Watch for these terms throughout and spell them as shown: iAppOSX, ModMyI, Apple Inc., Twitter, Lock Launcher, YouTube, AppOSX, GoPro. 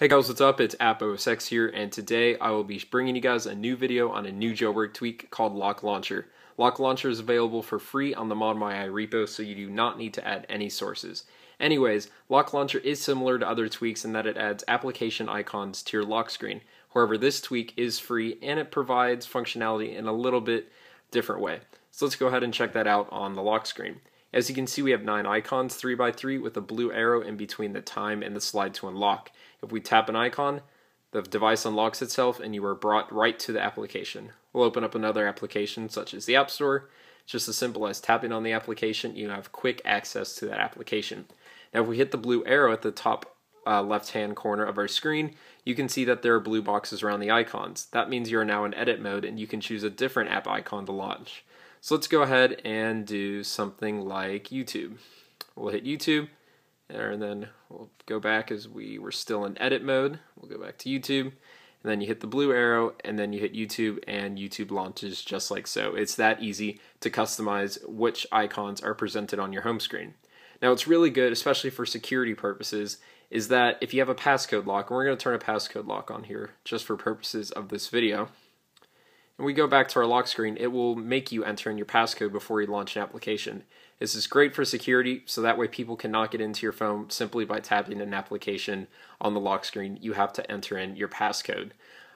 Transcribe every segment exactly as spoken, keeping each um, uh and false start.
Hey guys, what's up? It's app O S X here, and today I will be bringing you guys a new video on a new jailbreak tweak called Lock Launcher. Lock Launcher is available for free on the ModMyI repo, so you do not need to add any sources. Anyways, Lock Launcher is similar to other tweaks in that it adds application icons to your lock screen. However, this tweak is free and it provides functionality in a little bit different way. So let's go ahead and check that out on the lock screen. As you can see, we have nine icons, three by three, with a blue arrow in between the time and the slide to unlock. If we tap an icon, the device unlocks itself and you are brought right to the application. We'll open up another application, such as the App Store. It's just as simple as tapping on the application, you have quick access to that application. Now, if we hit the blue arrow at the top uh, left-hand corner of our screen, you can see that there are blue boxes around the icons. That means you are now in edit mode and you can choose a different app icon to launch. So let's go ahead and do something like YouTube. We'll hit YouTube, and then we'll go back as we were still in edit mode. We'll go back to YouTube, and then you hit the blue arrow, and then you hit YouTube, and YouTube launches just like so. It's that easy to customize which icons are presented on your home screen. Now, what's really good, especially for security purposes, is that if you have a passcode lock, and we're going to turn a passcode lock on here just for purposes of this video, and we go back to our lock screen, it will make you enter in your passcode before you launch an application. This is great for security, so that way people cannot get into your phone simply by tapping an application on the lock screen. You have to enter in your passcode.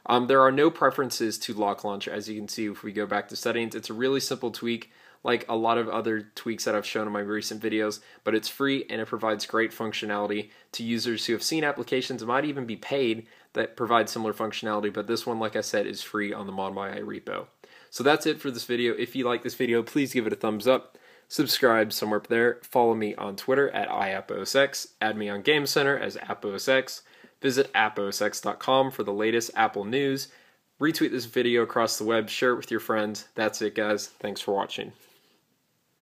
Um, there are no preferences to Lock Launcher. As you can see, if we go back to settings, it's a really simple tweak, like a lot of other tweaks that I've shown in my recent videos, but it's free and it provides great functionality to users who have seen applications that might even be paid that provide similar functionality, but this one, like I said, is free on the ModMyI repo. So that's it for this video. If you like this video, please give it a thumbs up, subscribe somewhere up there, follow me on Twitter at i app O S X, add me on Game Center as app O S X, visit app O S X dot com for the latest Apple news, retweet this video across the web, share it with your friends. That's it, guys. Thanks for watching.